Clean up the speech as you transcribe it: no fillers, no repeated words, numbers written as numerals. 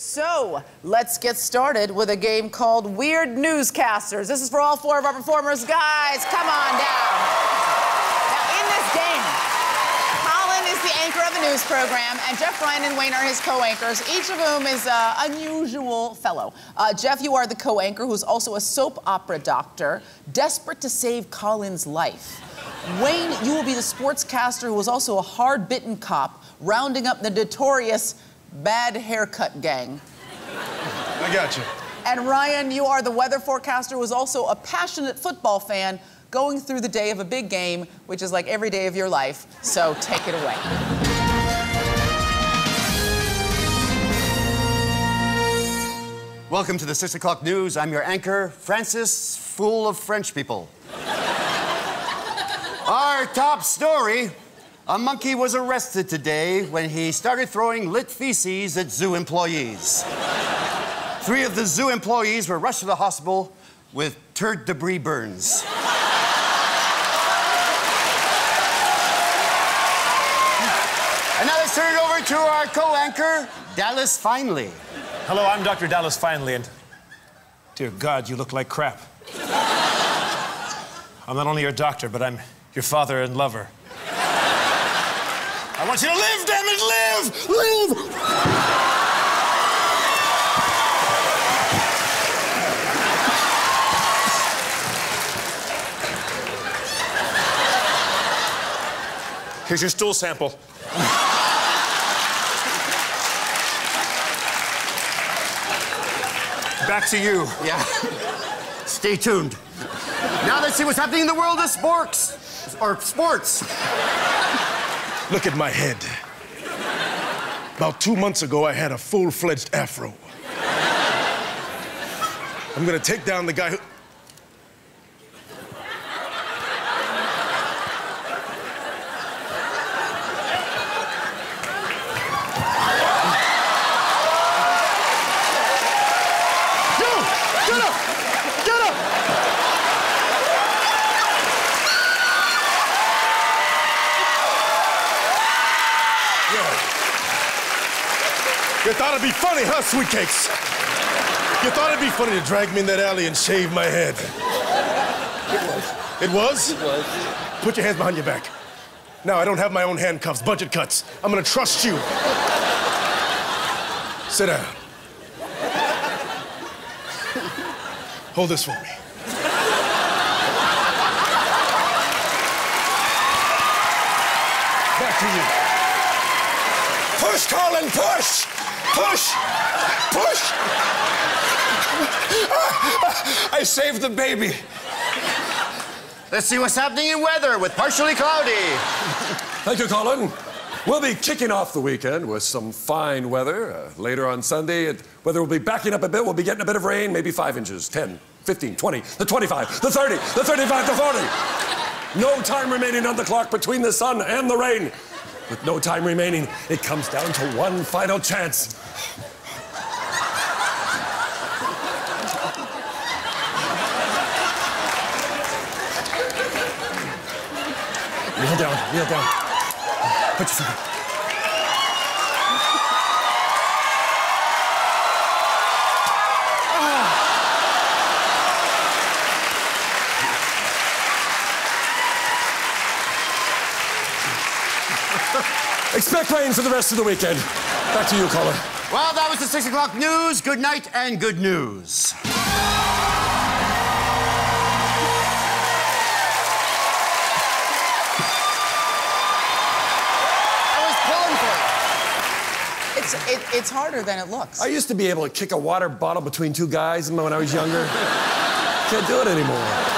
So let's get started with a game called Weird Newscasters. This is for all four of our performers. Guys, come on down. Now, in this game, Colin is the anchor of the news program, and Jeff, Ryan, and Wayne are his co-anchors, each of whom is an unusual fellow. Jeff, you are the co-anchor, who's also a soap opera doctor, desperate to save Colin's life. Wayne, you will be the sportscaster who is also a hard-bitten cop, rounding up the notorious Bad Haircut Gang. I got you. And Ryan, you are the weather forecaster who is also a passionate football fan going through the day of a big game, which is like every day of your life. So take it away. Welcome to the 6 o'clock news. I'm your anchor, Francis, fool of French people. Our top story. A monkey was arrested today when he started throwing lit feces at zoo employees. 3 of the zoo employees were rushed to the hospital with turd debris burns. And now let's turn it over to our co-anchor, Dallas Finley. Hello, I'm Dr. Dallas Finley, and dear God, you look like crap. I'm not only your doctor, but I'm your father and lover. I want you to live, damn it, live! Live! Here's your stool sample. Back to you. Yeah. Stay tuned. Now let's see what's happening in the world of sports. Or sports. Look at my head. About 2 months ago, I had a full-fledged afro. I'm gonna take down the guy who... You thought it'd be funny, huh, sweetcakes? You thought it'd be funny to drag me in that alley and shave my head? It was. It was? It was. Put your hands behind your back. Now, I don't have my own handcuffs, budget cuts. I'm gonna trust you. Sit down. Hold this for me. Back to you. Push, Colin, push! Push! Push! I saved the baby. Let's see what's happening in weather with Partially Cloudy. Thank you, Colin. We'll be kicking off the weekend with some fine weather. Later on Sunday, weather will be backing up a bit. We'll be getting a bit of rain, maybe 5 inches, 10, 15, 20, the 25, the 30, the 35, the 40. No time remaining on the clock between the sun and the rain. With no time remaining, it comes down to one final chance. Kneel down, kneel down. Put your finger. Expect rain for the rest of the weekend. Back to you, Colin. Well, that was the 6 o'clock news. Good night and good news. I was pulling for it. It's harder than it looks. I used to be able to kick a water bottle between two guys when I was younger. Can't do it anymore.